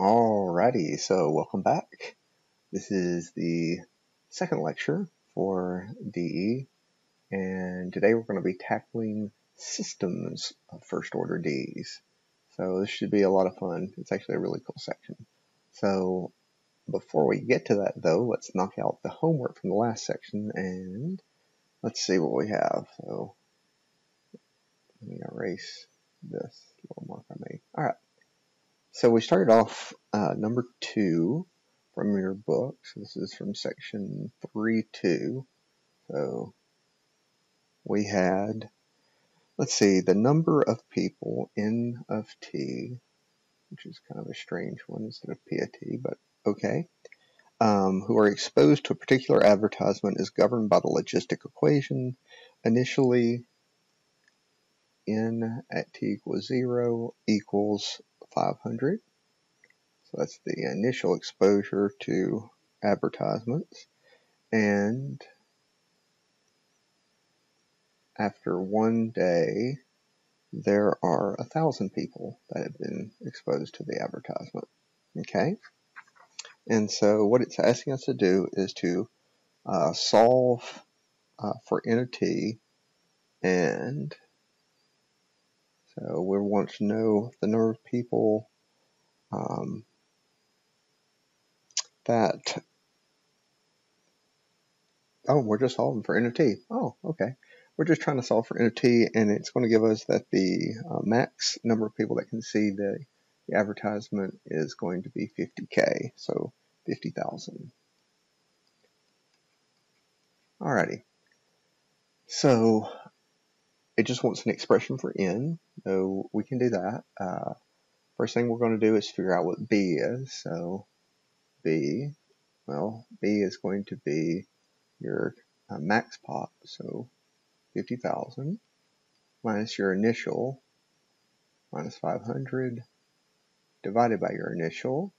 Alrighty, so welcome back. This is the second lecture for DE, and today we're going to be tackling systems of first order D's. So this should be a lot of fun. It's actually a really cool section. So before we get to that though, let's knock out the homework from the last section and let's see what we have. So let me erase this little mark I made. Alright. So we started off number 2 from your book. So this is from section 3.2. So we had, let's see, the number of people N of T, which is kind of a strange one instead of P of T, but okay, who are exposed to a particular advertisement is governed by the logistic equation. Initially, N at T equals 0 equals 500. So that's the initial exposure to advertisements, and after one day there are 1,000 people that have been exposed to the advertisement. Okay, and so what it's asking us to do is to solve for N of T, and so we want to know the number of people that, oh, we're just solving for N of T. Oh, okay. We're just trying to solve for N of T, and it's going to give us that the max number of people that can see the advertisement is going to be 50K, so 50,000. Alrighty. So it just wants an expression for N, so we can do that. First thing we're going to do is figure out what B is. So B, well, B is going to be your max pop, so 50,000 minus your initial, minus 500, divided by your initial.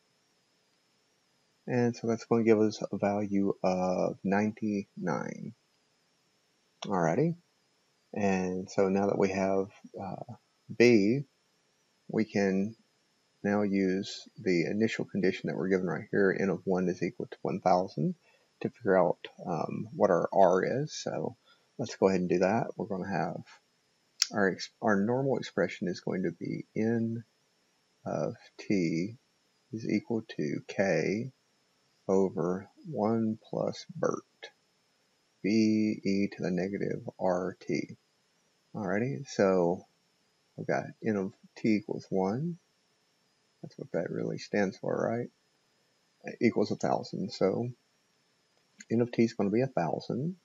And so that's going to give us a value of 99. Alrighty. And so now that we have B, we can now use the initial condition that we're given right here, N of 1 is equal to 1,000, to figure out what our R is. So let's go ahead and do that. We're going to have our normal expression is going to be N of T is equal to K over 1 plus BERT. BE⁻RT. Alrighty, so we've got N of T equals 1. That's what that really stands for, right? Equals 1,000. So N of T is going to be 1,000,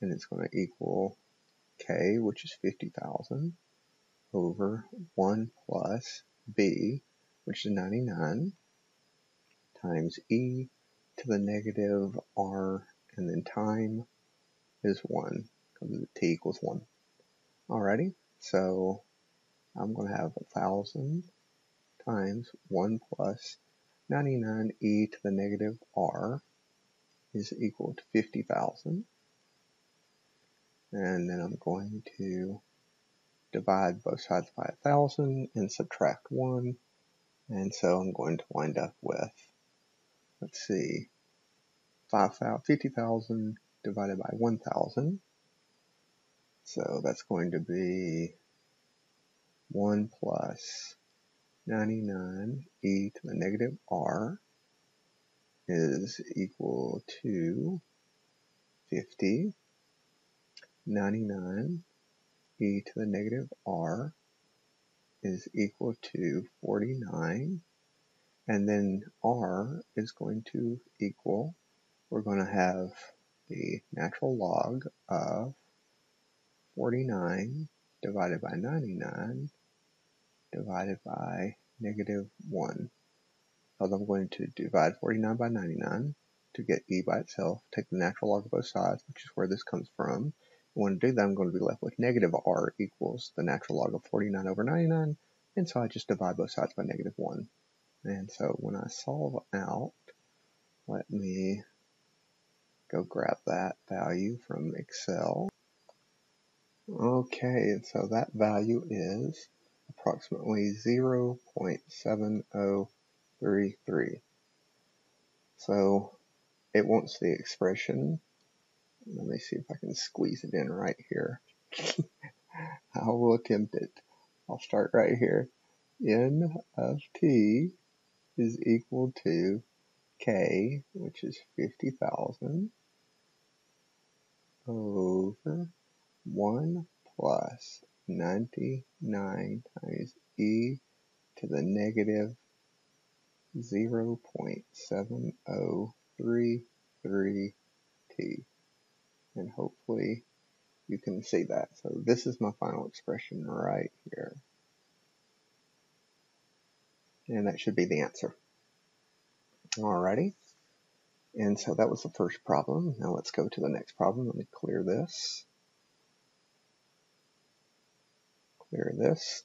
and it's going to equal K, which is 50,000, over 1 plus B, which is 99, times E⁻R, and then time is 1, because T equals 1. Alrighty, so I'm going to have 1,000 times 1 plus 99 E⁻R is equal to 50,000. And then I'm going to divide both sides by 1,000 and subtract 1. And so I'm going to wind up with, let's see, 50,000 divided by 1,000, so that's going to be 1 plus 99 E⁻R is equal to 50. 99 E⁻R is equal to 49, and then R is going to equal, we're going to have the natural log of 49 divided by 99 divided by -1. Because I'm going to divide 49 by 99 to get E by itself, take the natural log of both sides, which is where this comes from. When I do that, I'm going to be left with -R equals the natural log of 49 over 99, and so I just divide both sides by -1. And so when I solve out, let me go grab that value from Excel. Okay, so that value is approximately 0.70 3, 3. So it wants the expression. Let me see if I can squeeze it in right here. I will attempt it. I'll start right here. N of t is equal to k, which is 50,000, over 1 plus 99 times e to the negative 0.7033t. And hopefully you can see that. So this is my final expression right here. And that should be the answer. Alrighty. And so that was the first problem. Now let's go to the next problem. Let me clear this. Clear this.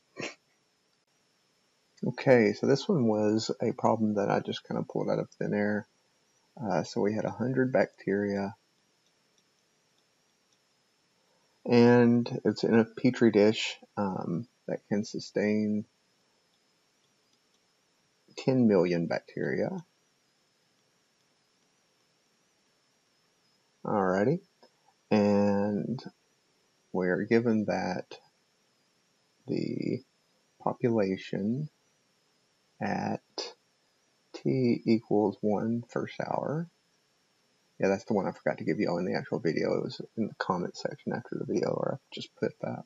Okay, so this one was a problem that I just kind of pulled out of thin air. So we had 100 bacteria. And it's in a petri dish that can sustain 10 million bacteria. Alrighty. And we're given that the population at t equals 1 first hour. Yeah, that's the one I forgot to give you all in the actual video. It was in the comment section after the video, or I just put that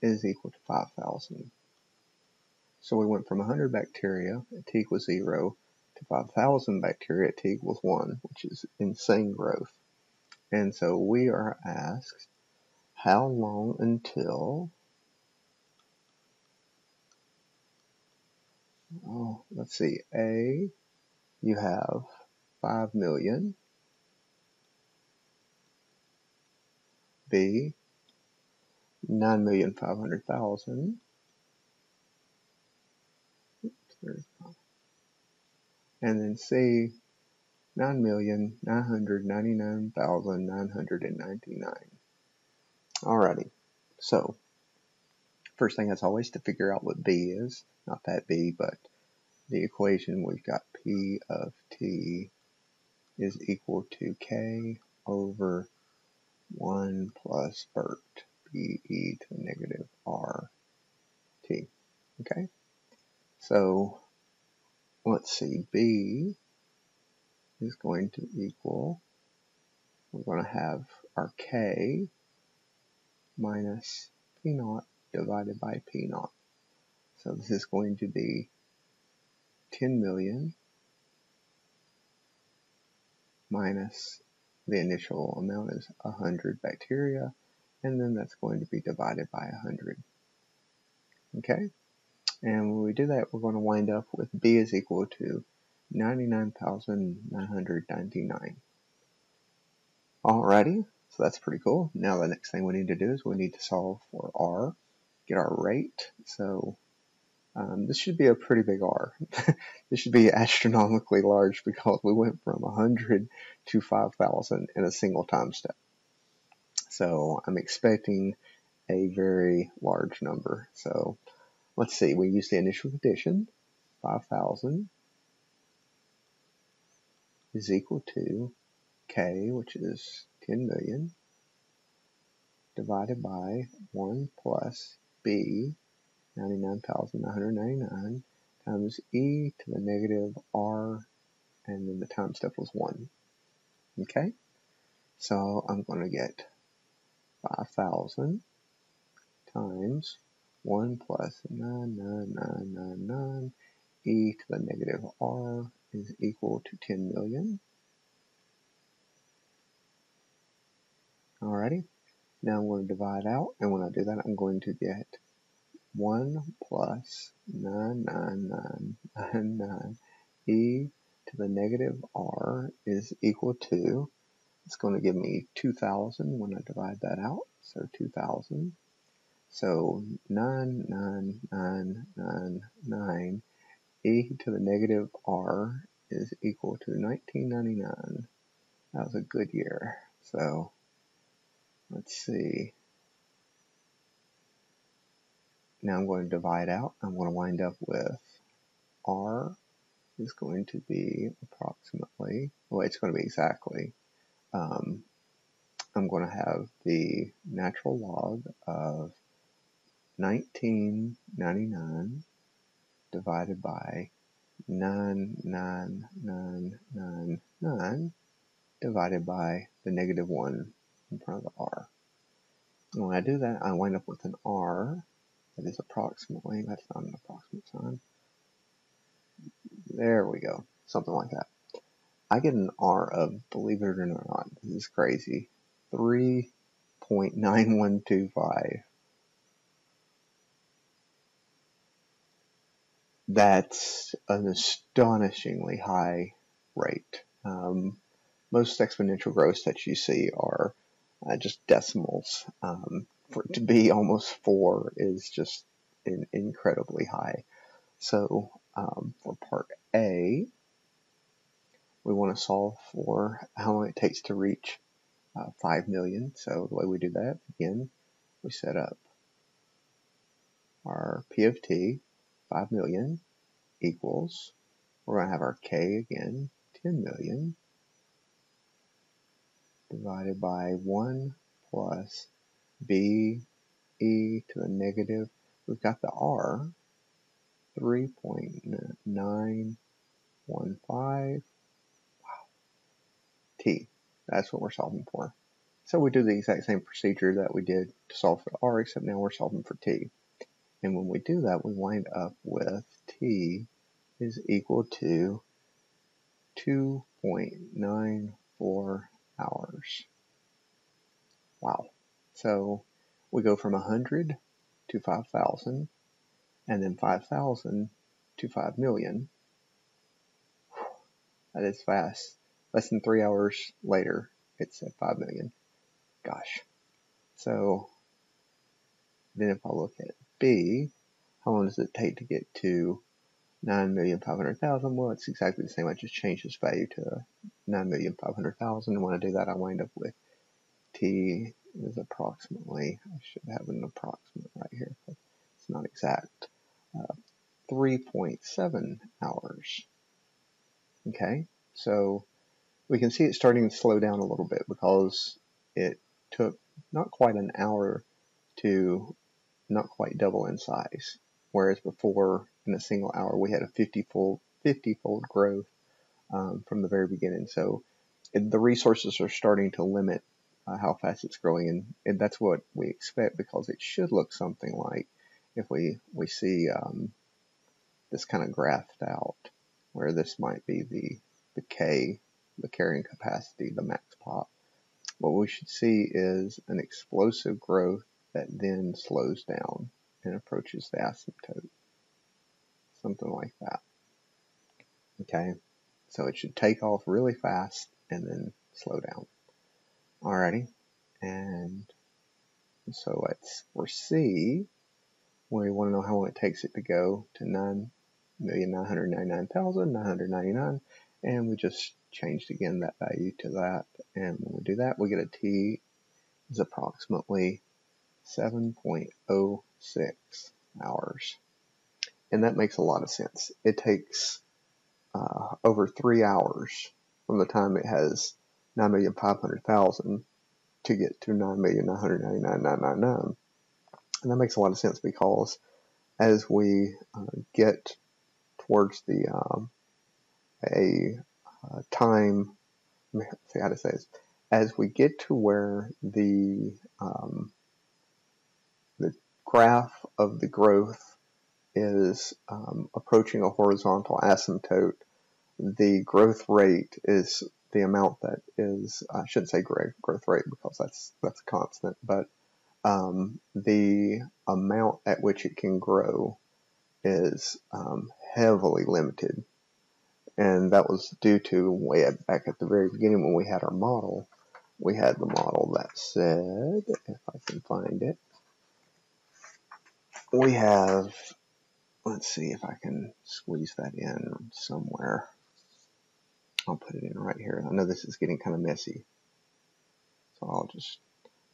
is equal to 5,000. So we went from 100 bacteria at t equals 0 to 5,000 bacteria at t equals 1, which is insane growth. And so we are asked how long until, let's see, A, you have 5 million. B, 9,500,000. And then C, 9,999,999. Alrighty. So, first thing as always to figure out what B is. Not that B, but the equation. We've got P of T is equal to K over 1 plus BERT, B-E to the negative R-T. Okay? So, let's see, B is going to equal, we're going to have our K minus P naught divided by P naught. So this is going to be 10 million minus the initial amount is 100 bacteria, and then that's going to be divided by 100. Okay? And when we do that, we're going to wind up with B is equal to 99,999. Alrighty, so that's pretty cool. Now the next thing we need to do is we need to solve for R, get our rate. So this should be a pretty big R. This should be astronomically large because we went from 100 to 5,000 in a single time step. So I'm expecting a very large number. So let's see, we use the initial condition, 5,000 is equal to K, which is 10 million, divided by 1 plus B, 99,999, times E to the negative R, and then the time step was 1. Okay? So I'm going to get 5,000 times 1 plus 99999, E to the negative R is equal to 10 million. Alrighty. Now I'm going to divide out, and when I do that, I'm going to get 1 plus 99999 e to the negative r is equal to, it's going to give me 2,000 when I divide that out, so 2,000. So 99999 e to the negative r is equal to 1999. That was a good year. So let's see. Now I'm going to divide out. I'm going to wind up with R is going to be approximately, well, it's going to be exactly, I'm going to have the natural log of 1999 divided by 99999 divided by the negative 1 in front of the r. And when I do that, I wind up with an r that is approximately, that's not an approximate sign. There we go, something like that. I get an r of, believe it or not, this is crazy, 3.9125. That's an astonishingly high rate. Most exponential growths that you see are just decimals. For it to be almost 4 is just incredibly high. So for part A, we want to solve for how long it takes to reach 5 million. So the way we do that, again, we set up our P of T. 5 million equals, we're going to have our K again, 10 million, divided by 1 plus B, E to the negative, we've got the R, 3.915, wow, T, that's what we're solving for. So we do the exact same procedure that we did to solve for R, except now we're solving for T. And when we do that, we wind up with T is equal to 2.94 hours. Wow. So we go from 100 to 5,000, and then 5,000 to 5 million. That is fast. Less than 3 hours later, it's at 5 million. Gosh. So then if I look at B, how long does it take to get to 9,500,000? Well, it's exactly the same. I just changed this value to 9,500,000. And when I do that, I wind up with T is approximately, I should have an approximate right here, but it's not exact, 3.7 hours. Okay, so we can see it's starting to slow down a little bit because it took not quite an hour to not quite double in size, whereas before in a single hour we had a 50-fold growth from the very beginning. So the resources are starting to limit how fast it's growing, and that's what we expect, because it should look something like, if we see this kind of graphed out, where this might be the K, the carrying capacity, the max pop. What we should see is an explosive growth that then slows down and approaches the asymptote. Something like that. Okay, so it should take off really fast and then slow down. Alrighty, and so let's, for C, we want to know how long it takes it to go to 9,999,999, and we just changed again that value to that, and when we do that, we get a T is approximately 7.06 hours. And that makes a lot of sense. It takes over 3 hours from the time it has 9,500,000 to get to 9,999,999. And that makes a lot of sense, because as we get towards the time, see how to say this, as we get to where the graph of the growth is approaching a horizontal asymptote, the growth rate is the amount that is, I shouldn't say growth rate, because that's constant, but the amount at which it can grow is heavily limited. And that was due to way back at the very beginning when we had our model. We had the model that said, if I can find it, we have, let's see if I can squeeze that in somewhere. I'll put it in right here. I know this is getting kind of messy, so I'll just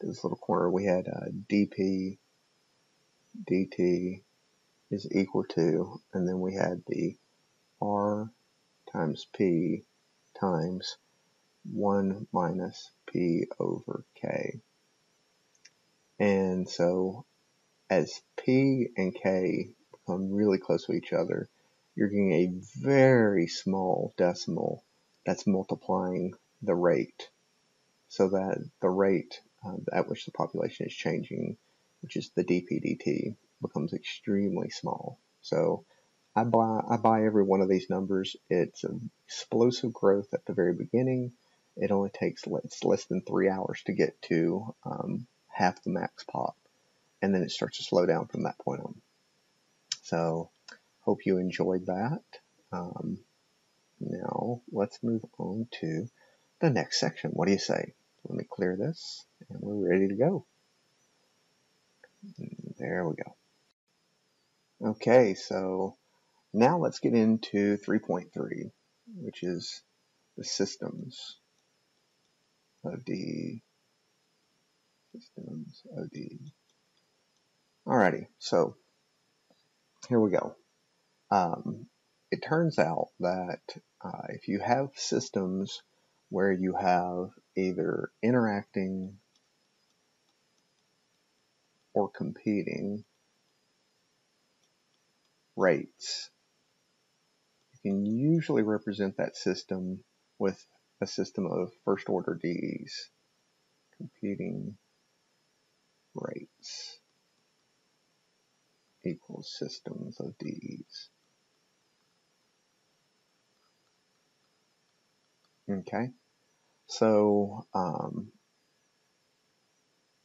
do this little corner. We had dp dt is equal to, and then we had the r times P times 1 minus P over K. And so as P and K become really close to each other, you're getting a very small decimal that's multiplying the rate, so that the rate at which the population is changing, which is the dp/dt, becomes extremely small. So I buy every one of these numbers. It's an explosive growth at the very beginning. It only takes less than 3 hours to get to half the max pop, and then it starts to slow down from that point on. So hope you enjoyed that. Now let's move on to the next section. What do you say? Let me clear this and we're ready to go. There we go. Okay, so now let's get into 3.3, which is the systems OD. Alrighty, so here we go. It turns out that if you have systems where you have either interacting or competing rates, you can usually represent that system with a system of first order DEs, competing rates equals systems of DEs. Okay, so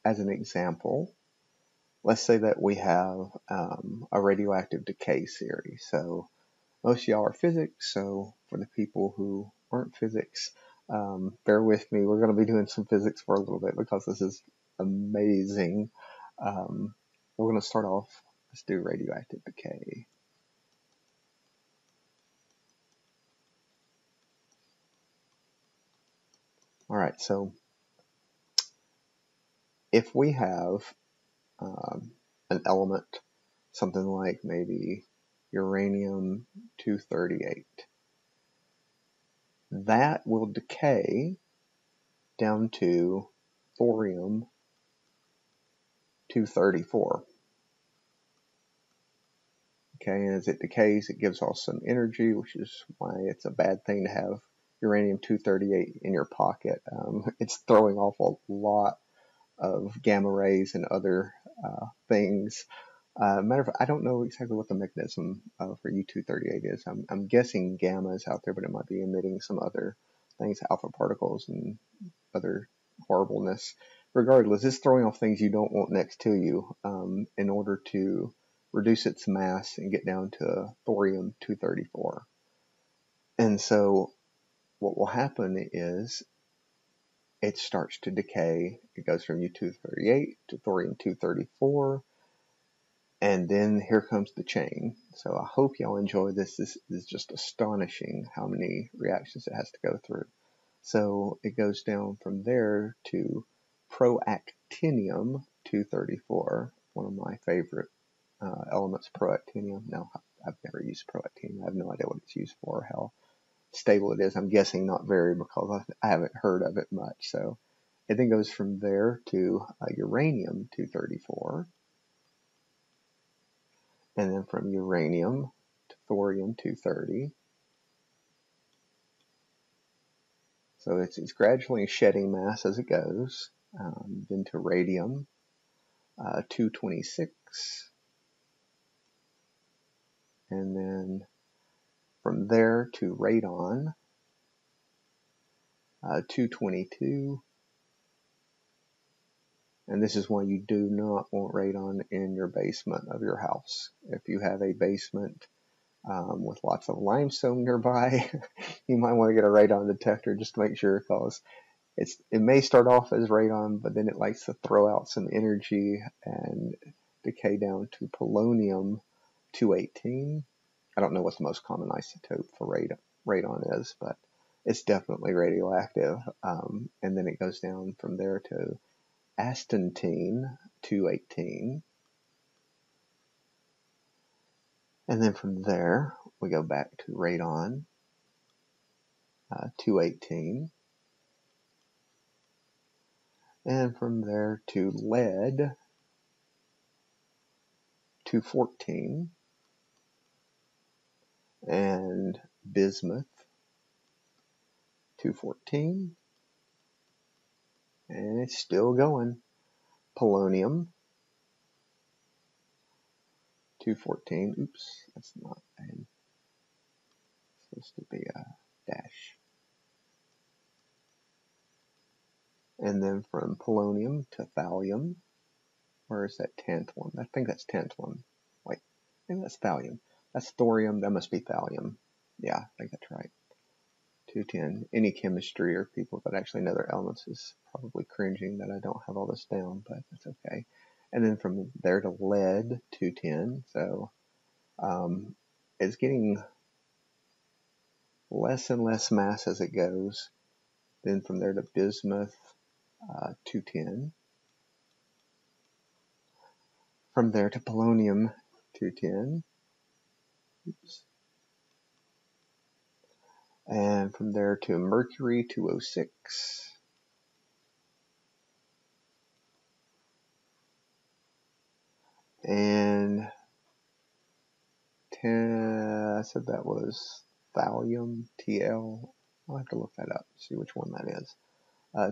as an example, let's say that we have a radioactive decay series. So most of y'all are physics, so for the people who aren't physics, bear with me. We're going to be doing some physics for a little bit because this is amazing. We're going to start off, let's do radioactive decay. All right, so if we have an element, something like maybe uranium-238, that will decay down to thorium-234. Okay, and as it decays, it gives off some energy, which is why it's a bad thing to have uranium-238 in your pocket. It's throwing off a lot of gamma rays and other things. Matter of fact, I don't know exactly what the mechanism for U-238 is. I'm guessing gamma is out there, but it might be emitting some other things, alpha particles and other horribleness. Regardless, it's throwing off things you don't want next to you in order to reduce its mass and get down to thorium-234. And so what will happen is it starts to decay. It goes from U-238 to thorium-234, and then here comes the chain. So I hope y'all enjoy this. This is just astonishing how many reactions it has to go through. So it goes down from there to proactinium-234, one of my favorite elements, proactinium. Now, I've never used proactinium. I have no idea what it's used for, how stable it is. I'm guessing not very, because I haven't heard of it much. So it then goes from there to uranium-234, and then from uranium to thorium-230. So it's gradually shedding mass as it goes, then to radium-226, and then from there to radon, 222, and this is why you do not want radon in your basement of your house. If you have a basement with lots of limestone nearby, you might want to get a radon detector just to make sure, because it may start off as radon, but then it likes to throw out some energy and decay down to polonium-218. I don't know what the most common isotope for radon is, but it's definitely radioactive. And then it goes down from there to astatine-218. And then from there, we go back to radon 218. And from there to lead, 214. And bismuth, 214. And it's still going. Polonium, 214. Oops, that's not a, supposed to be a dash. And then from polonium to thallium, where is that tantalum? I think that's tantalum. Wait, maybe that's thallium. That's thorium. That must be thallium. Yeah, I think that's right. 210. Any chemistry or people that actually know their elements is probably cringing that I don't have all this down, but that's okay. And then from there to lead, 210. So it's getting less and less mass as it goes. Then from there to bismuth, 210. From there to polonium, 210. Oops. And from there to mercury, 206. And 10, I said that was thallium, TL. I'll have to look that up, see which one that is.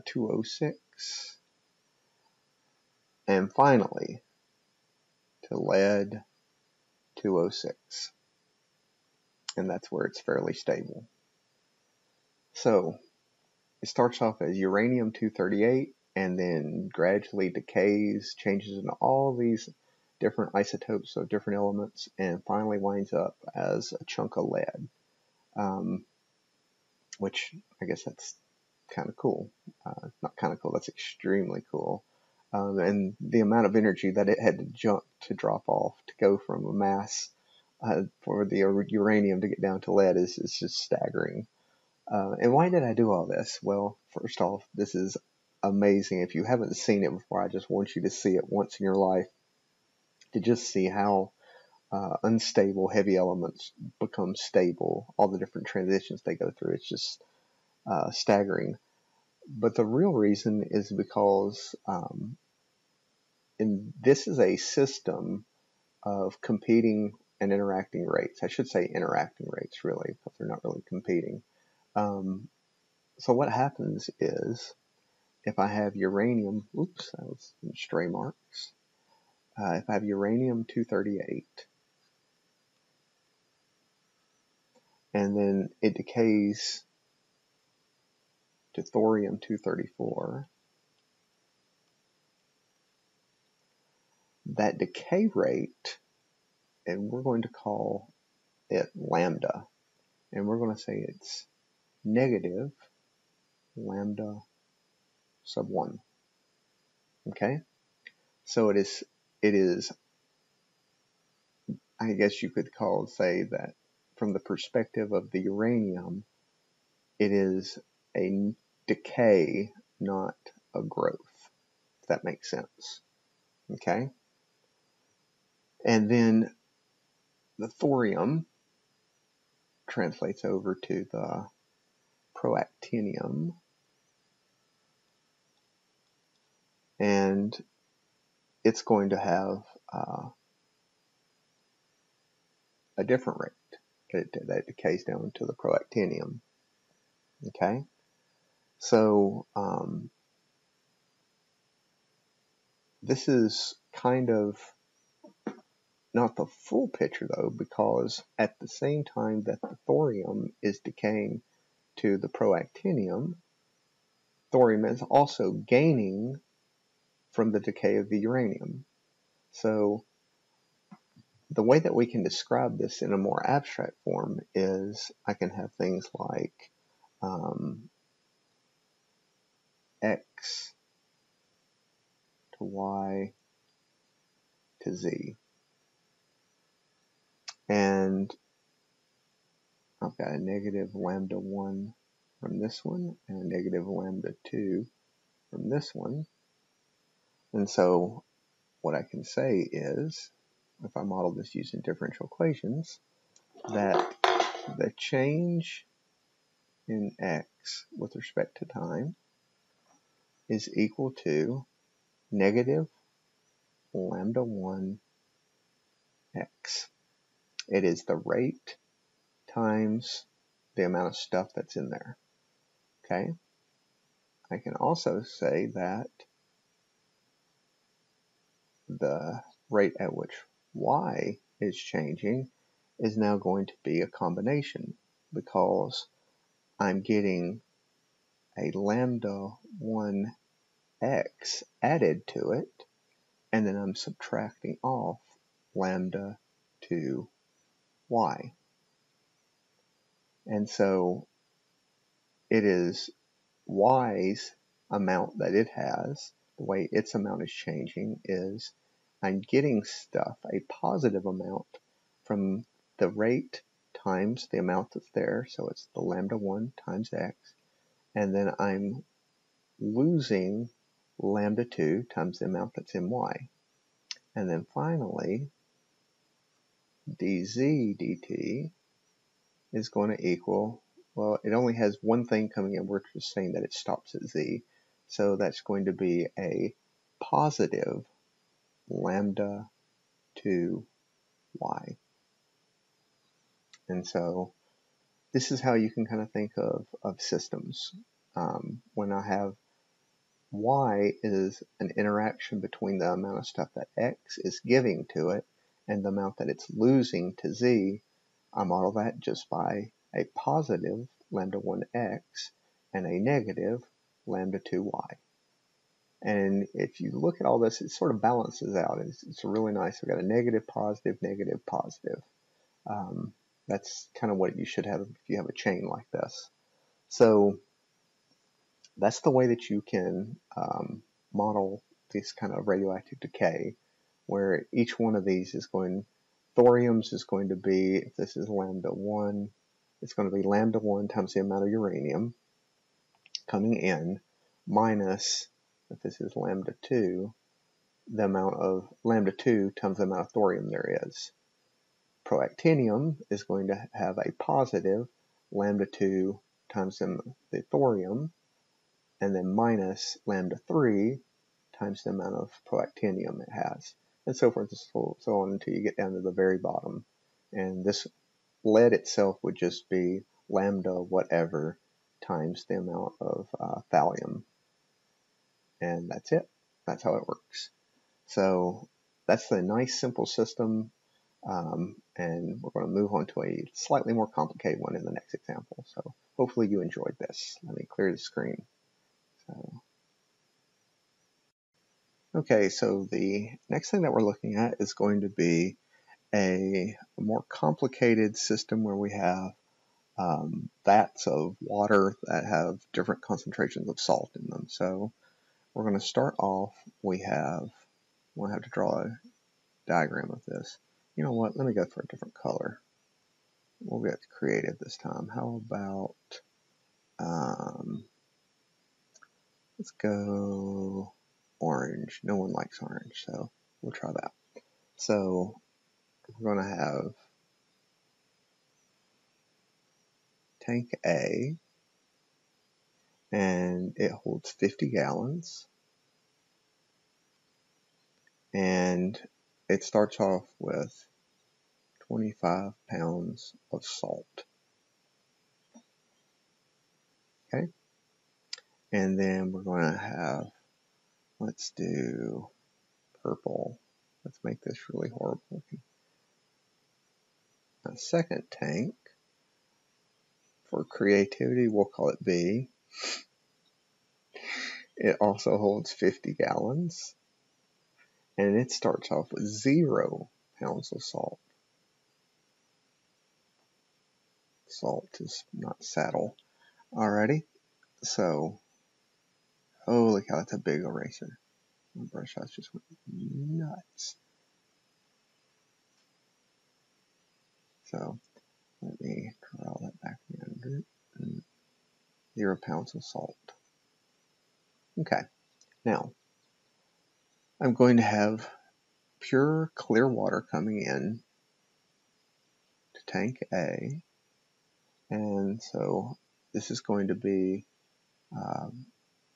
206. And finally, to lead, 206. And that's where it's fairly stable. So it starts off as uranium-238 and then gradually decays, changes into all these different isotopes of different elements, and finally winds up as a chunk of lead. Which I guess that's kind of cool. Not kind of cool, that's extremely cool. And the amount of energy that it had to jump to drop off to go from a mass for the uranium to get down to lead is just staggering. And why did I do all this? Well, first off, this is amazing. If you haven't seen it before, I just want you to see it once in your life to just see how unstable heavy elements become stable, all the different transitions they go through. It's just staggering. But the real reason is because this is a system of competing and interacting rates. I should say interacting rates, really, because they're not really competing. So what happens is, if I have uranium, oops, that was stray marks. If I have uranium-238, and then it decays to thorium-234. That decay rate, and we're going to call it lambda, and we're going to say it's negative lambda sub 1. Okay? So it is, I guess you could say that from the perspective of the uranium, it is a decay, not a growth, if that makes sense. Okay? And then the thorium translates over to the proactinium, and it's going to have a different rate that decays down to the proactinium. Okay, so this is kind of not the full picture, though, because at the same time that the thorium is decaying to the proactinium, thorium is also gaining from the decay of the uranium. So the way that we can describe this in a more abstract form is I can have things like X to Y to Z. And I've got a negative lambda 1 from this one and a negative lambda 2 from this one. And so what I can say is, if I model this using differential equations, that the change in x with respect to time is equal to negative lambda 1 x. It is the rate times the amount of stuff that's in there. Okay? I can also say that the rate at which y is changing is now going to be a combination, because I'm getting a lambda 1 x added to it, and then I'm subtracting off lambda 2 y. And so it is y's amount that it has, the way its amount is changing is I'm getting stuff, a positive amount, from the rate times the amount that's there, so it's the lambda 1 times x, and then I'm losing lambda 2 times the amount that's in y. And then finally, dz dt is going to equal, well, it only has one thing coming in. We're just saying that it stops at z, so that's going to be a positive lambda 2 y. And so this is how you can kind of think of systems. When I have y is an interaction between the amount of stuff that x is giving to it and the amount that it's losing to z, I model that just by a positive lambda 1 x and a negative lambda 2 y. And if you look at all this, it sort of balances out. It's really nice. We've got a negative, positive, negative, positive. That's kind of what you should have if you have a chain like this. So that's the way that you can model this kind of radioactive decay, where each one of these is going, thorium's is going to be, if this is lambda 1, it's going to be lambda 1 times the amount of uranium coming in, minus, if this is lambda 2, the amount of lambda 2 times the amount of thorium there is. Proactinium is going to have a positive lambda 2 times the thorium, and then minus lambda 3 times the amount of proactinium it has, and so forth and so on until you get down to the very bottom. And this lead itself would just be lambda whatever times the amount of thallium. And that's it. That's how it works. So that's a nice simple system. And we're going to move on to a slightly more complicated one in the next example. So hopefully you enjoyed this. Let me clear the screen. So, okay, so the next thing that we're looking at is going to be a more complicated system where we have vats of water that have different concentrations of salt in them. So we're going to start off, we'll have to draw a diagram of this. You know what, let me go for a different color. We'll get creative this time. How about, let's go orange. No one likes orange, so we'll try that. So we're going to have tank A, and it holds 50 gallons. And it starts off with 25 pounds of salt. Okay. And then we're going to have, let's do purple. Let's make this really horrible looking. A second tank. For creativity, we'll call it B. It also holds 50 gallons. And it starts off with 0 pounds of salt. Salt is not saddle. Alrighty. So, holy cow, that's a big eraser. My brush house just went nuts. So, let me draw that back in. 0 pounds of salt. Okay. Now, I'm going to have pure clear water coming in to tank A. And so This is going to be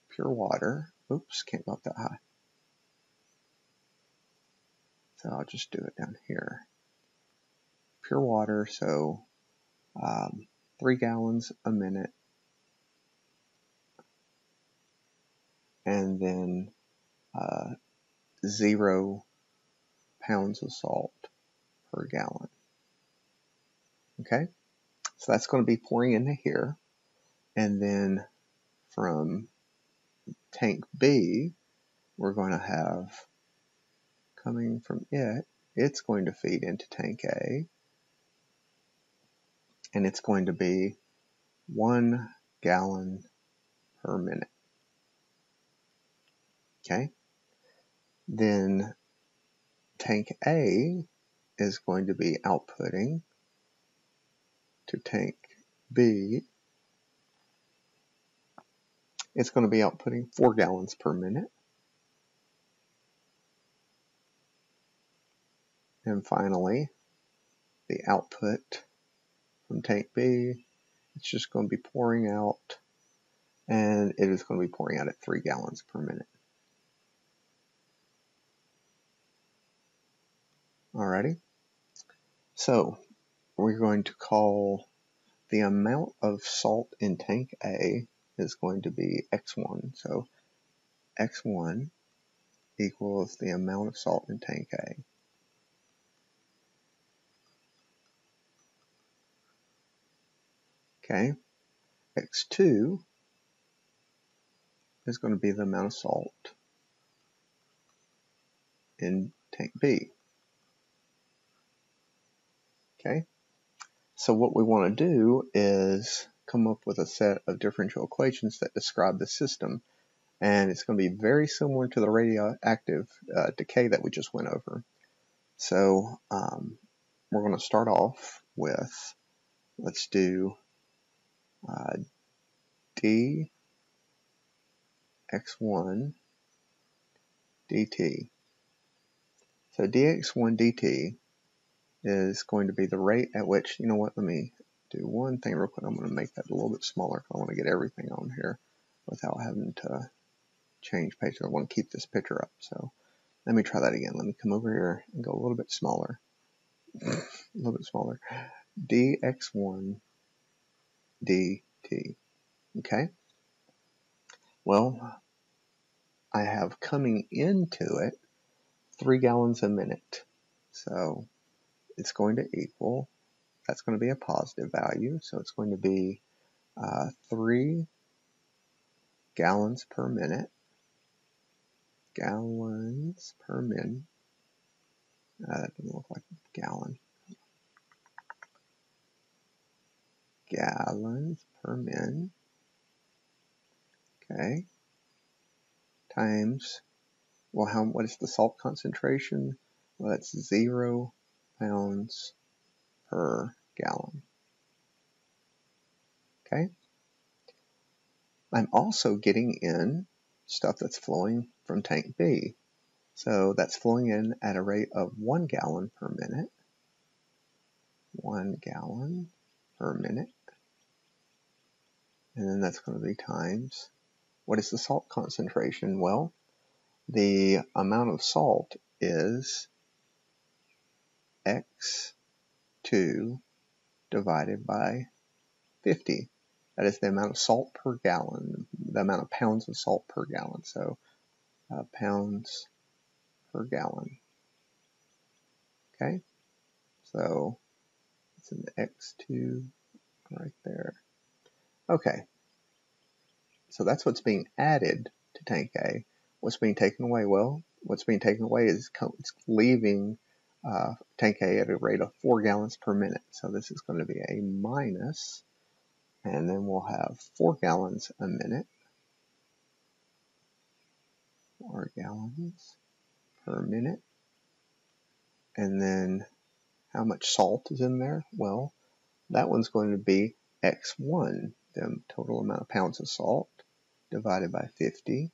pure water. Oops, came up that high. So I'll just do it down here. Pure water, so 3 gallons a minute. And then 0 pounds of salt per gallon. Okay, so that's going to be pouring into here. And then from tank B, we're going to have coming from it, it's going to feed into tank A. And it's going to be 1 gallon per minute. Okay, then tank A is going to be outputting to tank B. It's going to be outputting 4 gallons per minute. And finally, the output from tank B, it's just going to be pouring out, and it is going to be pouring out at 3 gallons per minute. Alrighty, so we're going to call the amount of salt in tank A is going to be X1. So X1 equals the amount of salt in tank A. Okay, X2 is going to be the amount of salt in tank B. Okay, so what we want to do is come up with a set of differential equations that describe the system, and it's going to be very similar to the radioactive decay that we just went over. So we're going to start off with, let's do dx1 dt. So dx1 dt is going to be the rate at which, you know what, let me do one thing real quick. I'm going to make that a little bit smaller because I want to get everything on here without having to change pages. I want to keep this picture up. So let me try that again. Let me come over here and go a little bit smaller. A little bit smaller. dx1 dt. Okay? Well, I have coming into it 3 gallons a minute. So it's going to equal, that's going to be a positive value, so it's going to be 3 gallons per minute, that doesn't look like gallon, gallons per min, okay, times, well, what is the salt concentration? Well, that's 0 pounds per gallon. Okay. I'm also getting in stuff that's flowing from tank B. So that's flowing in at a rate of 1 gallon per minute. 1 gallon per minute. And then that's going to be times, what is the salt concentration? Well, the amount of salt is X2 divided by 50. That is the amount of salt per gallon, the amount of pounds of salt per gallon. So pounds per gallon. Okay, so it's an X2 right there. Okay, so that's what's being added to tank A. What's being taken away? Well, what's being taken away is it's leaving tank A at a rate of 4 gallons per minute. So this is going to be a minus, and then we'll have 4 gallons a minute. 4 gallons per minute. And then how much salt is in there? Well, that one's going to be X1, the total amount of pounds of salt, divided by 50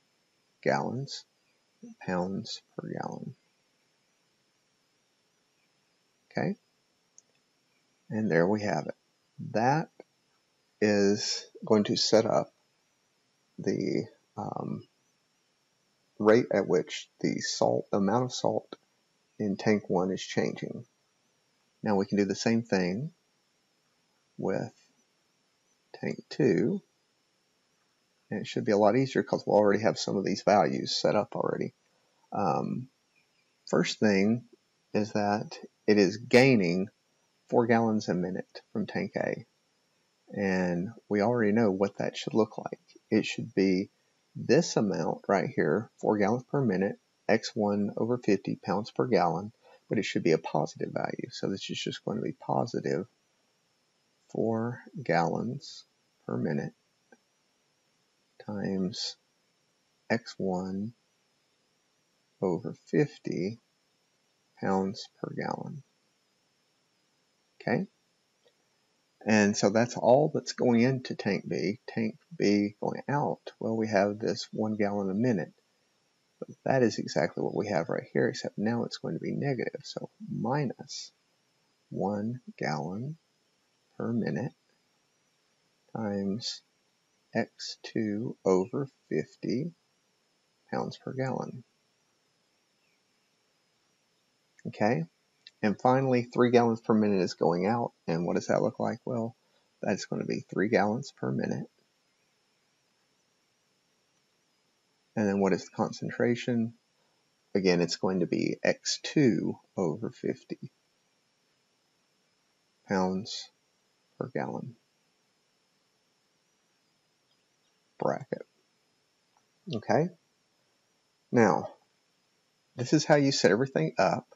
gallons, pounds per gallon. Okay, and there we have it. That is going to set up the rate at which the amount of salt in tank 1 is changing. Now we can do the same thing with tank 2, and it should be a lot easier because we'll already have some of these values set up already. First thing is that it is gaining 4 gallons a minute from tank A, and we already know what that should look like. It should be this amount right here, 4 gallons per minute, x1 over 50 pounds per gallon, but it should be a positive value. So this is just going to be positive 4 gallons per minute times x1 over 50 pounds per gallon. Okay, and so that's all that's going into tank B. Tank B going out, well, we have this 1 gallon a minute, but that is exactly what we have right here, except now it's going to be negative, so minus 1 gallon per minute times x2 over 50 pounds per gallon. Okay, and finally 3 gallons per minute is going out, and what does that look like? Well, that's going to be 3 gallons per minute. And then what is the concentration? Again, it's going to be x2 over 50 pounds per gallon. Bracket. Okay, now this is how you set everything up,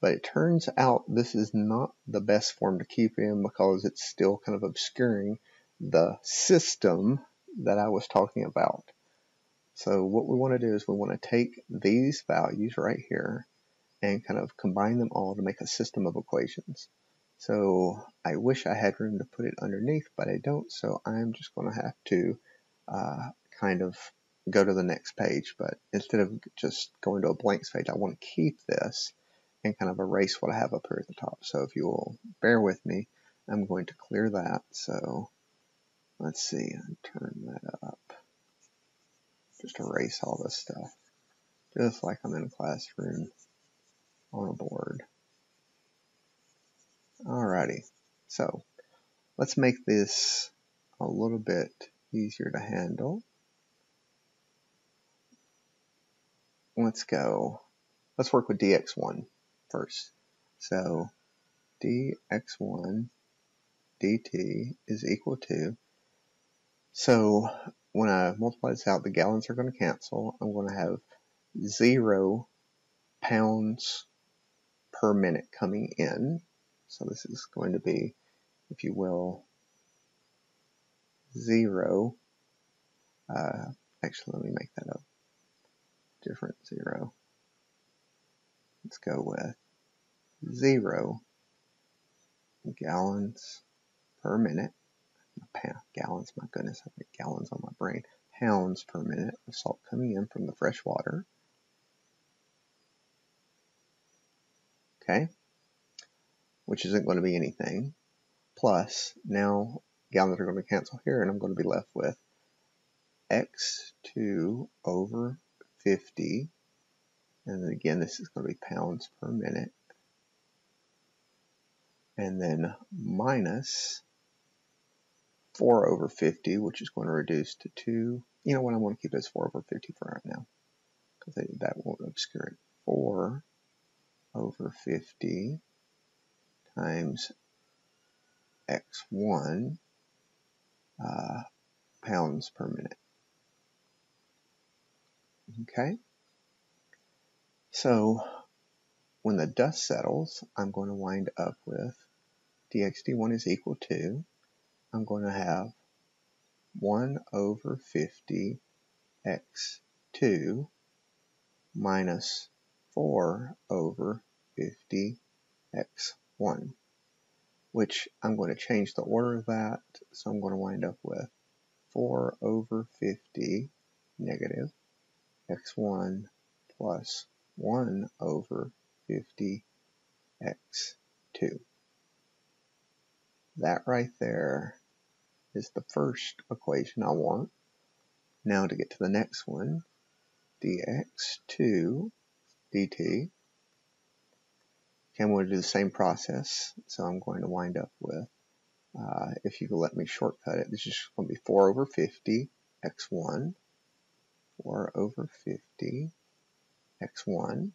but it turns out this is not the best form to keep in because it's still kind of obscuring the system that I was talking about. So what we want to do is we want to take these values right here and kind of combine them all to make a system of equations. So I wish I had room to put it underneath, but I don't, so I'm just going to have to kind of go to the next page. But instead of just going to a blank page, I want to keep this and kind of erase what I have up here at the top. So if you will bear with me, I'm going to clear that. So let's see, turn that up. Just erase all this stuff, just like I'm in a classroom on a board. Alrighty, so let's make this a little bit easier to handle. Let's go. Let's work with dx1 first. So dx1 dt is equal to, so when I multiply this out, the gallons are going to cancel. I'm going to have 0 pounds per minute coming in. So this is going to be, if you will, 0. Actually, let me make that a different 0. Let's go with 0 gallons per minute. Gallons, my goodness, I've got gallons on my brain. Pounds per minute of salt coming in from the fresh water. Okay, which isn't going to be anything, plus now gallons are going to cancel here, and I'm going to be left with x2 over 50, and then again this is going to be pounds per minute, and then minus 4 over 50, which is going to reduce to 2. You know what, I want to keep it as 4 over 50 for right now, because that won't obscure it. 4 over 50 times x1 pounds per minute. Okay, so when the dust settles, I'm going to wind up with dx/dy is equal to, I'm going to have 1 over 50 x2 minus 4 over 50 x1. Which I'm going to change the order of that, so I'm going to wind up with 4 over 50 negative x1 plus 1 over 50 x2. That right there is the first equation I want. Now to get to the next one, dx2 dt. Okay, I'm going to do the same process, so I'm going to wind up with, if you could let me shortcut it, this is going to be 4 over 50 x1, 4 over 50 x1,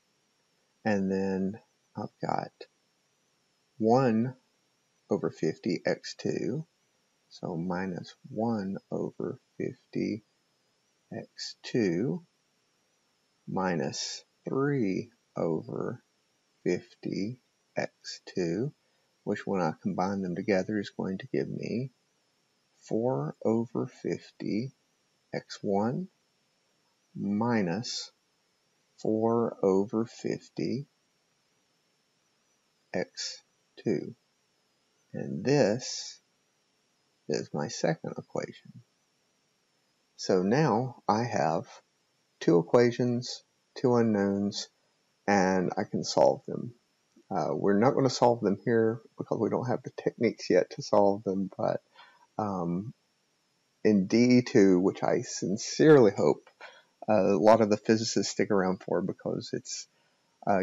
and then I've got 1 over 50 x2, so minus 1 over 50 x2 minus 3 over 50 x2, which when I combine them together is going to give me 4 over 50 x1 minus 4 over 50 x2. And this is my second equation. So now I have two equations, two unknowns, and I can solve them. We're not going to solve them here because we don't have the techniques yet to solve them, but in DE2, which I sincerely hope a lot of the physicists stick around for, because it's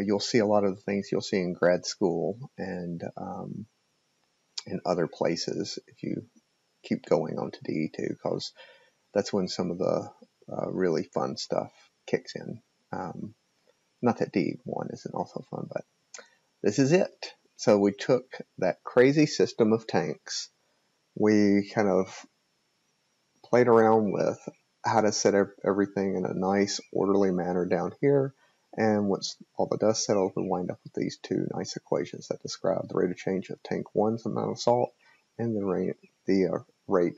you'll see a lot of the things you'll see in grad school and in other places if you keep going on to DE2, because that's when some of the really fun stuff kicks in. Not that DE1 isn't also fun, but this is it. So we took that crazy system of tanks. We kind of played around with how to set everything in a nice orderly manner down here. And once all the dust settles, we wind up with these two nice equations that describe the rate of change of tank 1's amount of salt and the rate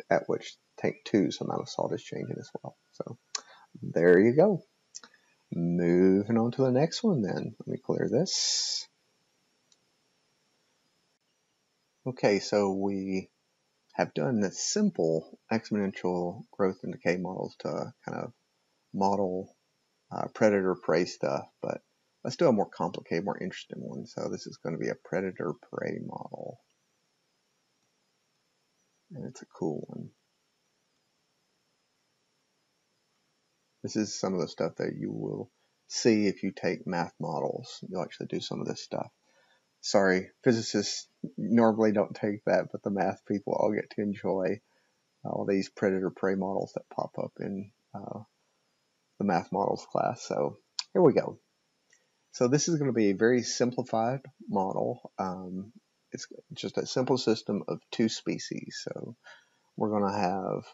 at which tank 2's amount of salt is changing as well. So there you go. Moving on to the next one then. Let me clear this. Okay, so we have done the simple exponential growth and decay models to kind of model predator-prey stuff, but let's do a more complicated, more interesting one. So this is going to be a predator-prey model. And it's a cool one. This is some of the stuff that you will see if you take math models. You'll actually do some of this stuff. Sorry, physicists normally don't take that, but the math people all get to enjoy all these predator-prey models that pop up in the math models class. So here we go. So this is going to be a very simplified model. It's just a simple system of two species. So we're going to have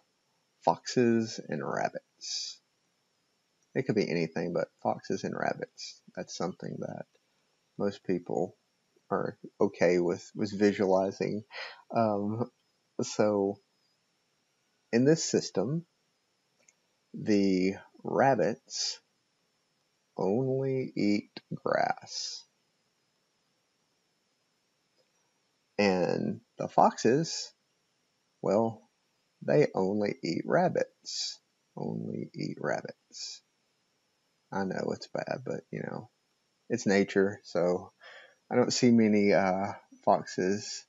foxes and rabbits. It could be anything, but foxes and rabbits. That's something that most people are okay with visualizing. So in this system, the rabbits only eat grass, and the foxes, well, they only eat rabbits. Only eat rabbits. I know it's bad, but you know, it's nature, so I don't see many foxes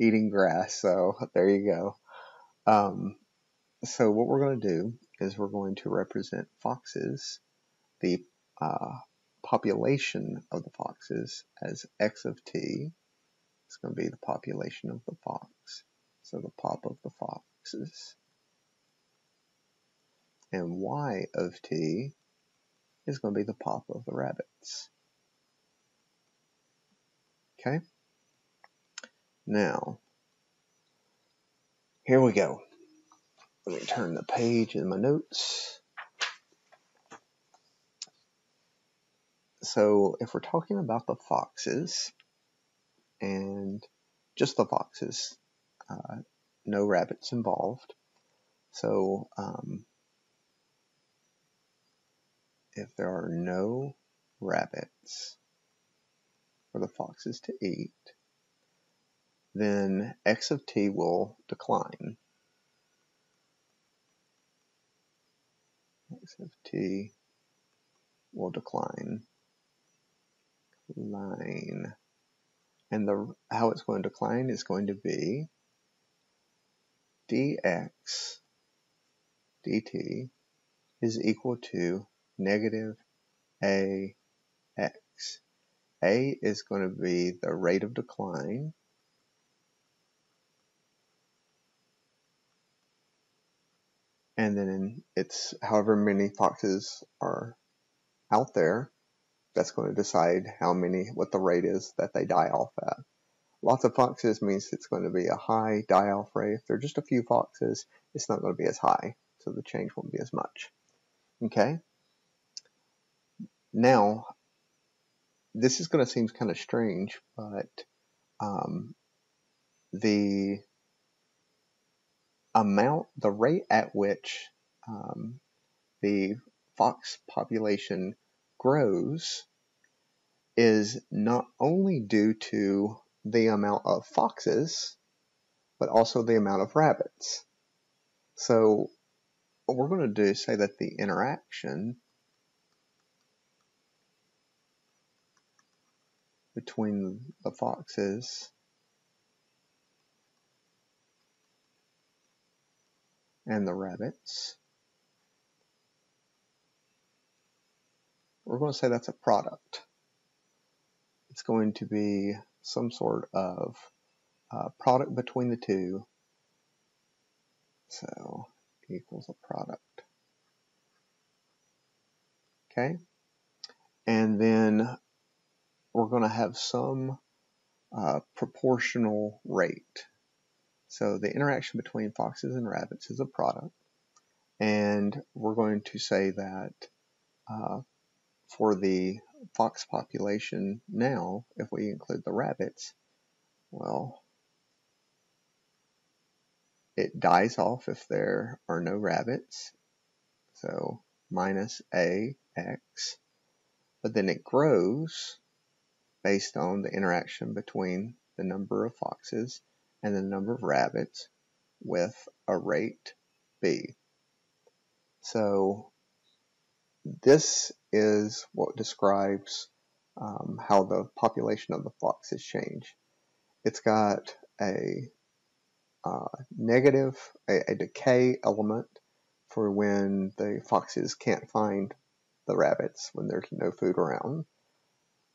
eating grass, so there you go. So what we're going to do is we're going to represent foxes, the population of the foxes, as x of t. It's going to be the population of the fox, so the pop of the foxes. And y of t is going to be the pop of the rabbits. Okay, now here we go. Let me turn the page in my notes. So if we're talking about the foxes, and just the foxes, no rabbits involved. So if there are no rabbits for the foxes to eat, then x of t will decline. X of t will decline. Line. And how it's going to decline is going to be dx dt is equal to negative ax. A is going to be the rate of decline. And then it's however many foxes are out there, that's going to decide how many, what the rate is that they die off at. Lots of foxes means it's going to be a high die off rate. If there are just a few foxes, it's not going to be as high, so the change won't be as much. Okay? Now, this is going to seem kind of strange, but the amount, the rate at which the fox population grows is not only due to the amount of foxes, but also the amount of rabbits. So what we're going to do is say that the interaction between the foxes and the rabbits, we're going to say that's a product. It's going to be some sort of product between the two. So equals a product. Okay. And then we're going to have some proportional rate. So the interaction between foxes and rabbits is a product. And we're going to say that for the fox population now, if we include the rabbits, well, it dies off if there are no rabbits. So minus AX. But then it grows based on the interaction between the number of foxes and the number of rabbits with a rate B. So this is what describes how the population of the foxes change. It's got a decay element for when the foxes can't find the rabbits when there's no food around.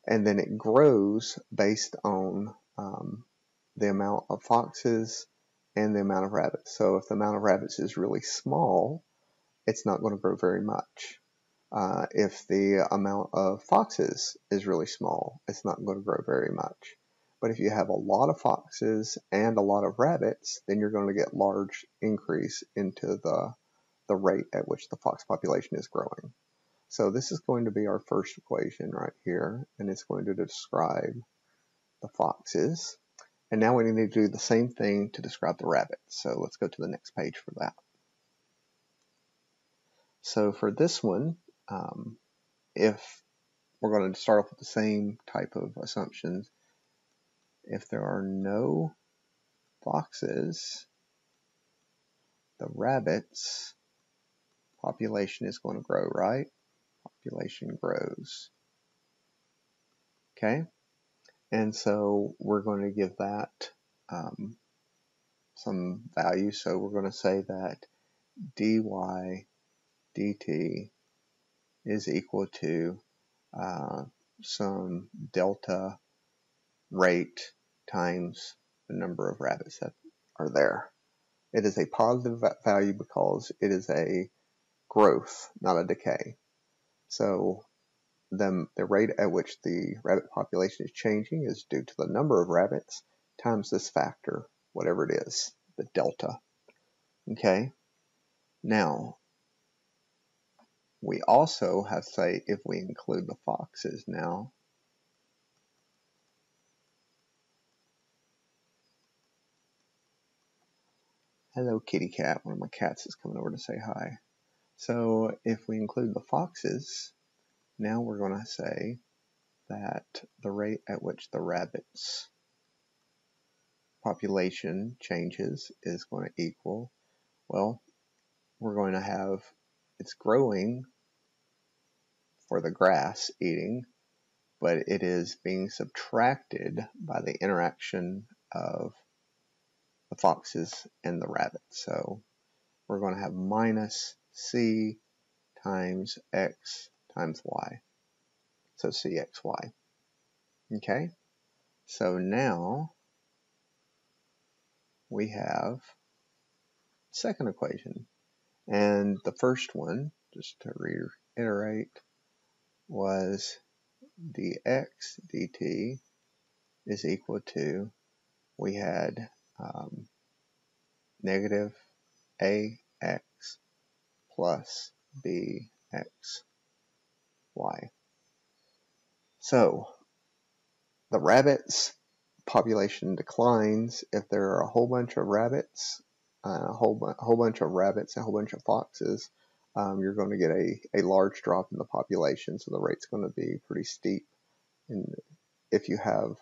And then it grows based on the amount of foxes and the amount of rabbits. So if the amount of rabbits is really small, it's not going to grow very much. If the amount of foxes is really small, it's not going to grow very much. But if you have a lot of foxes and a lot of rabbits, then you're going to get large increase into the rate at which the fox population is growing. So this is going to be our first equation right here, and it's going to describe the foxes. And now we need to do the same thing to describe the rabbits. So let's go to the next page for that. So for this one, if we're going to start off with the same type of assumptions, if there are no foxes, the rabbits' population is going to grow, right? Population grows. Okay? And so we're going to give that some value. So we're going to say that dy dt is equal to some delta rate times the number of rabbits that are there. It is a positive value because it is a growth, not a decay. So the rate at which the rabbit population is changing is due to the number of rabbits times this factor, whatever it is, the delta. Okay? Now, we also have to say, if we include the foxes now, hello kitty cat, one of my cats is coming over to say hi. So if we include the foxes, now we're going to say that the rate at which the rabbits' population changes is going to equal, well, we're going to have, it's growing for the grass eating, but it is being subtracted by the interaction of the foxes and the rabbits. So we're going to have minus C times X times Y. So CXY. Okay, so now we have second equation. And the first one, just to reiterate, was dx dt is equal to, we had negative ax plus bxy. So the rabbits population declines if there are a whole bunch of rabbits, a whole bunch of foxes. You're going to get a large drop in the population, so the rate's going to be pretty steep. And if you have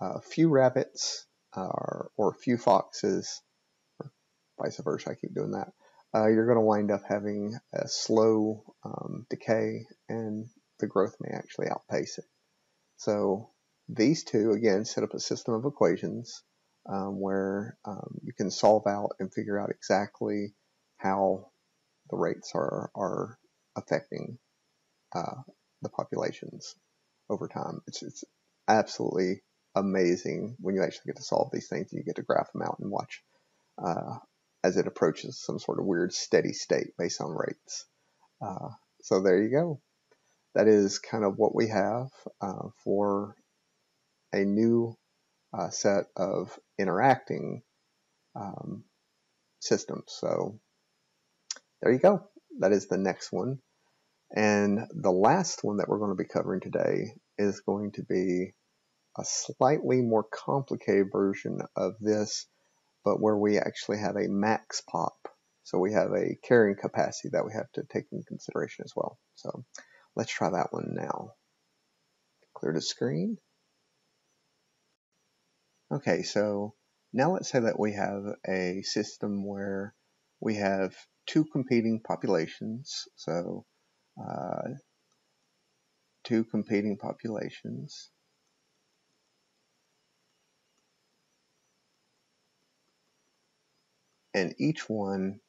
a few rabbits or few foxes, or vice versa, I keep doing that, you're going to wind up having a slow decay, and the growth may actually outpace it. So these two, again, set up a system of equations where you can solve out and figure out exactly how the rates are affecting the populations over time. It's absolutely amazing when you actually get to solve these things and you get to graph them out and watch as it approaches some sort of weird steady state based on rates. So there you go. That is kind of what we have for a new set of interacting systems. So there you go. That is the next one. And the last one that we're going to be covering today is going to be a slightly more complicated version of this, but where we actually have a max pop. So we have a carrying capacity that we have to take into consideration as well. So let's try that one now. Clear the screen. Okay, so now let's say that we have a system where we have two competing populations, so and each one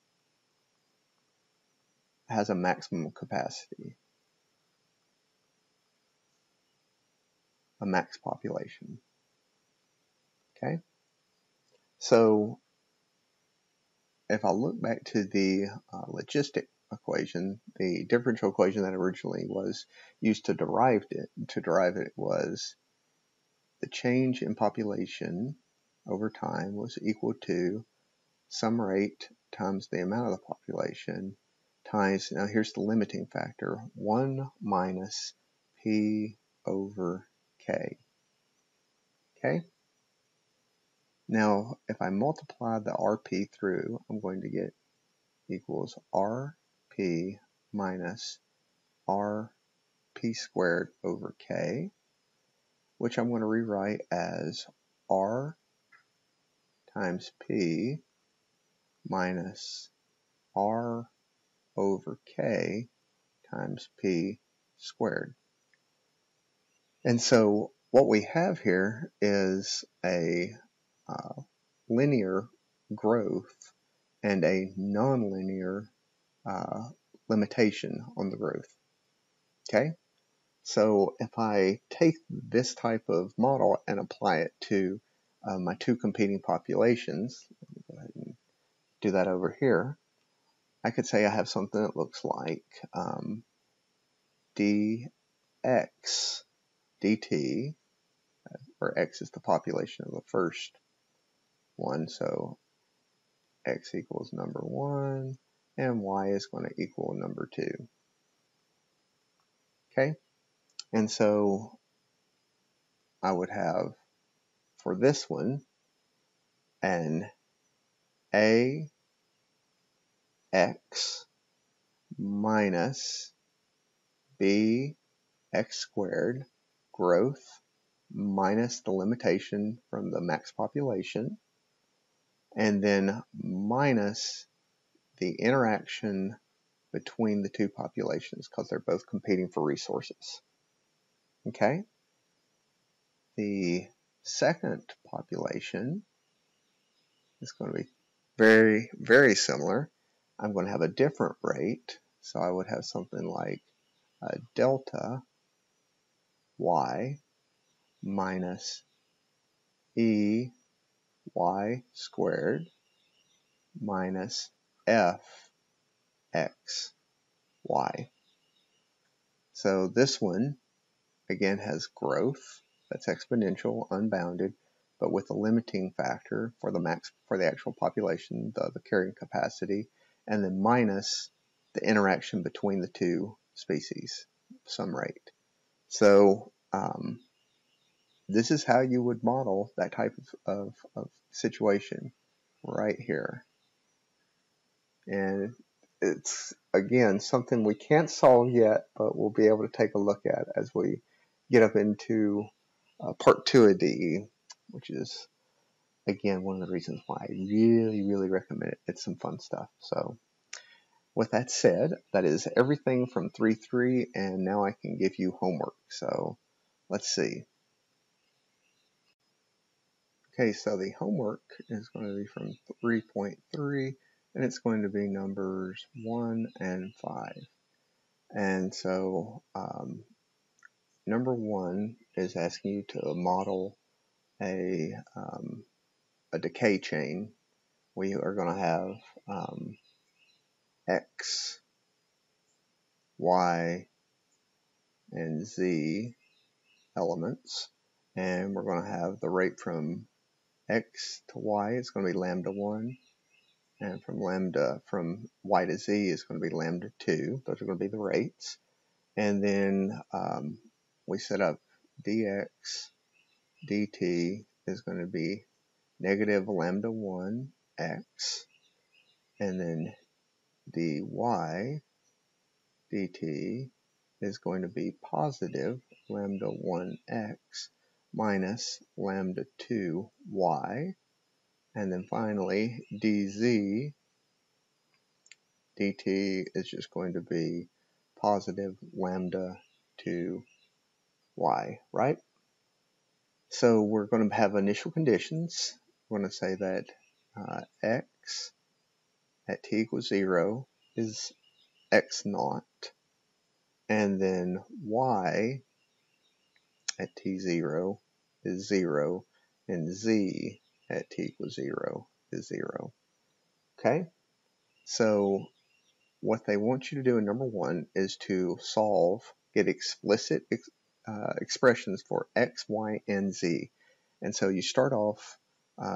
has a maximum capacity, a max population. Okay, so if I look back to the logistic equation, the differential equation that originally was used to derive it was the change in population over time was equal to some rate times the amount of the population times, now here's the limiting factor, 1 minus P over K. Okay? Now, if I multiply the RP through, I'm going to get equals RP minus RP squared over K, which I'm going to rewrite as R times P minus R over K times P squared. And so what we have here is a linear growth and a nonlinear limitation on the growth. Okay, so if I take this type of model and apply it to my two competing populations, let me go ahead and do that over here, I could say I have something that looks like dx dt, where x is the population of the first one, so x equals number 1 and y is going to equal number 2. Okay, and so I would have for this one an ax minus bx squared growth minus the limitation from the max population, and then minus the interaction between the two populations because they're both competing for resources. Okay? The second population is going to be very, very similar. I'm going to have a different rate, so I would have something like delta y minus e y squared minus f x y. So this one, again, has growth. That's exponential, unbounded, but with a limiting factor for the max, for the actual population, the carrying capacity, and then minus the interaction between the two species, some rate. So this is how you would model that type of situation right here. And it's, again, something we can't solve yet, but we'll be able to take a look at as we get up into part 2 of DE, which is, again, one of the reasons why I really, really recommend it. It's some fun stuff. So with that said, that is everything from 3.3, and now I can give you homework. So let's see. Okay, so the homework is going to be from 3.3, and it's going to be numbers 1 and 5. And so number 1 is asking you to model a decay chain. We are going to have X, Y, and Z elements, and we're going to have the rate from X to Y is going to be lambda 1, and from Y to Z is going to be lambda 2. Those are going to be the rates. And then we set up dx dt is going to be negative lambda 1 x, and then dy dt is going to be positive lambda 1 x minus lambda 2 y. And then finally, dz dt is just going to be positive lambda 2 y, right? So we're going to have initial conditions. We're going to say that x at t equals 0 is x naught, and then y at t0 is 0, and z at t equals 0 is 0. Okay? So what they want you to do in number 1 is to solve, get explicit expressions for x, y, and z. And so you start off,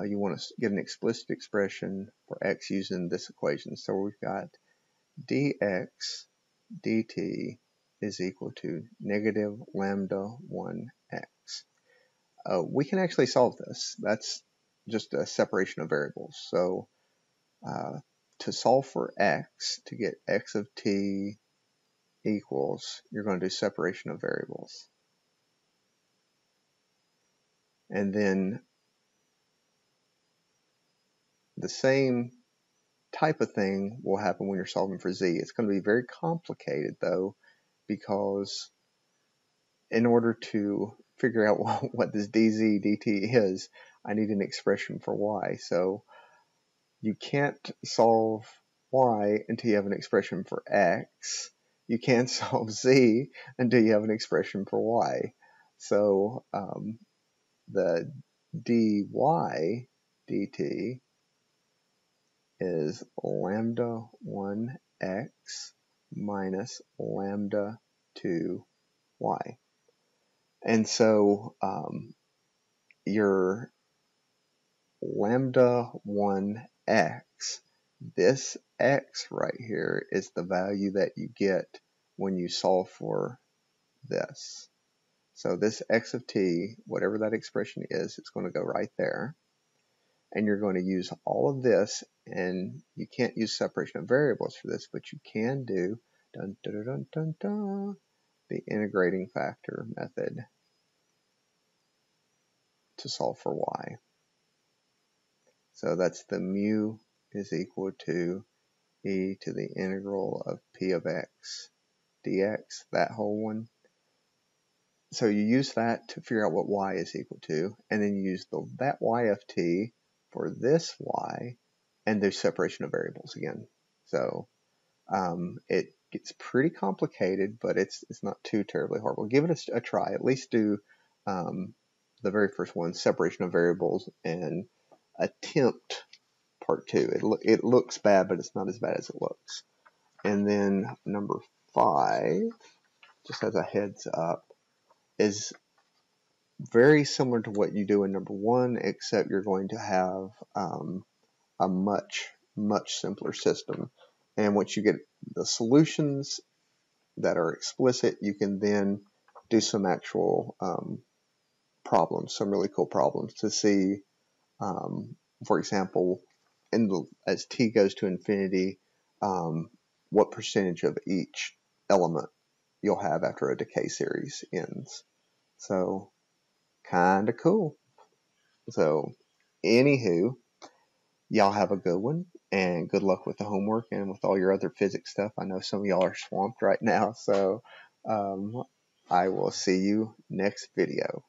you want to get an explicit expression for x using this equation. So we've got dx dt is equal to negative lambda 1x. We can actually solve this. That's just a separation of variables. So to solve for x, to get x of t equals, you're going to do separation of variables. And then the same type of thing will happen when you're solving for z. It's going to be very complicated, though, because in order to figure out what this dz dt is, I need an expression for y. So you can't solve y until you have an expression for x. You can't solve z until you have an expression for y. So the dy dt is lambda 1x minus lambda 2y. And so your lambda 1x, this x right here is the value that you get when you solve for this. So this x of t, whatever that expression is, it's going to go right there. And you're going to use all of this, and you can't use separation of variables for this, but you can do dun, dun, dun, dun, dun, the integrating factor method to solve for y. So that's the mu is equal to e to the integral of p of x dx, that whole one. So you use that to figure out what y is equal to, and then you use that y of t for this y and the separation of variables again. So it gets pretty complicated, but it's not too terribly horrible. Give it a try. At least do the very first one, separation of variables, and attempt part two. It looks bad, but it's not as bad as it looks. And then number 5, just as a heads up, is very similar to what you do in number 1, except you're going to have a much simpler system. And once you get the solutions that are explicit, you can then do some actual problems, some really cool problems to see, for example, as t goes to infinity, what percentage of each element you'll have after a decay series ends. So kind of cool. So anywho, y'all have a good one, and good luck with the homework and with all your other physics stuff. I know some of y'all are swamped right now, so I will see you next video.